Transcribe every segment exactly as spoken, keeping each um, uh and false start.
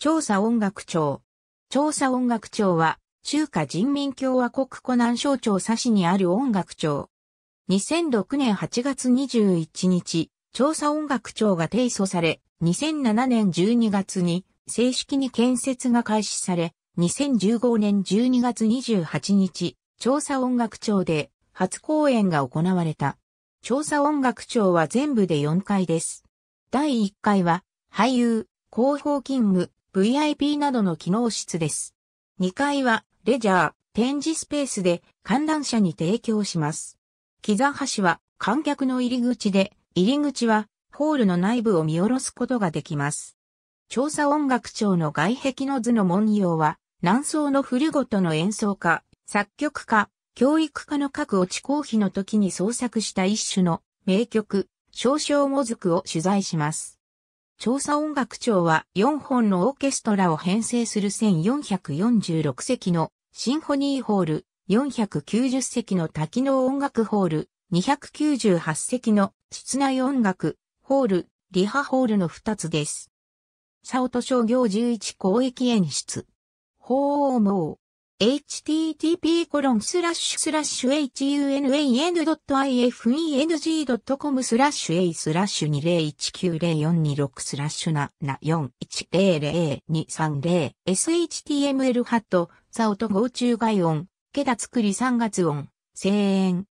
調査音楽庁。調査音楽庁は、中華人民共和国湖南省長沙市にある音楽庁。にせんろくねんはちがつにじゅういちにち、調査音楽庁が提訴され、にせんななねんじゅうにがつに正式に建設が開始され、にせんじゅうごねんじゅうにがつにじゅうはちにち、調査音楽庁で初公演が行われた。調査音楽庁は全部でよんかいです。だいいっかいは、俳優、広報勤務、ブイアイピー などの機能室です。にかいは、レジャー、展示スペースで観覧者に提供します。木座橋は観客の入り口で、入り口はホールの内部を見下ろすことができます。調査音楽庁の外壁の図の文様は、南宋の古琴の演奏家、作曲家、教育家の各落ち公費の時に創作した一種の名曲、少々もずくを取材します。調査音楽庁はよんほんのオーケストラを編成するせんよんひゃくよんじゅうろくせきのシンフォニーホール、よんひゃくきゅうじゅっせきの多機能音楽ホール、にひゃくきゅうじゅうはっせきの室内音楽ホール、リハホールのふたつです。沙音商業じゅういち広域演出。ほうもう。エイチティーティーピーコロンスラッシュスラッシュエイチユーエヌエーエヌドットアイエフイーエヌジードットコムスラッシュエイスラッシュにせんいちきゅうぜろよんにろくスラッシュななよんいちぜろぜろにさんぜろエスエイチティーエムエル ハット、沙音号中外音、桁作りさんがつおん、声援。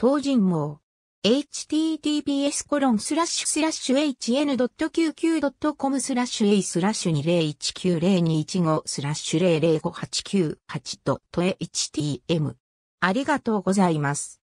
東尋網。エイチティーティーピーエスコロンスラッシュスラッシュエイチエヌドットキューキュードットコムスラッシュエイスラッシュにせんいちきゅうぜろぜろいちきゅうぜろにいちごスラッシュぜろぜろごはちきゅうはちドットエイチティーエム。ありがとうございます。